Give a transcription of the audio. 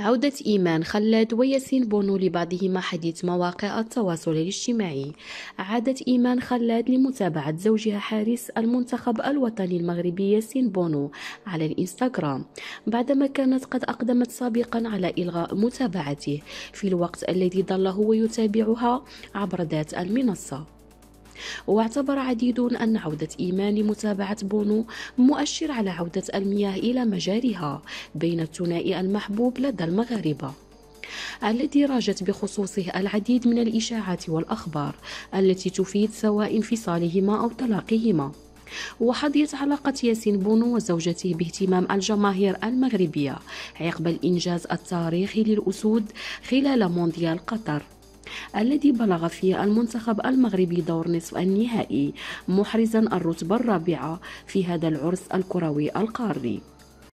عودت إيمان خلاد وياسين بونو لبعضهما حديث مواقع التواصل الاجتماعي. عادت إيمان خلاد لمتابعة زوجها حارس المنتخب الوطني المغربي ياسين بونو على الإنستغرام بعدما كانت قد أقدمت سابقا على إلغاء متابعته في الوقت الذي ظل هو يتابعها عبر ذات المنصة. واعتبر عديدون أن عودة إيمان لمتابعة بونو مؤشر على عودة المياه إلى مجاريها بين الثنائي المحبوب لدى المغاربة، الذي راجت بخصوصه العديد من الإشاعات والأخبار التي تفيد سواء انفصالهما أو طلاقهما. وحظيت علاقة ياسين بونو وزوجته باهتمام الجماهير المغربية عقب الإنجاز التاريخي للأسود خلال مونديال قطر، الذي بلغ فيه المنتخب المغربي دور نصف النهائي محرزا الرتبة الرابعة في هذا العرس الكروي القاري.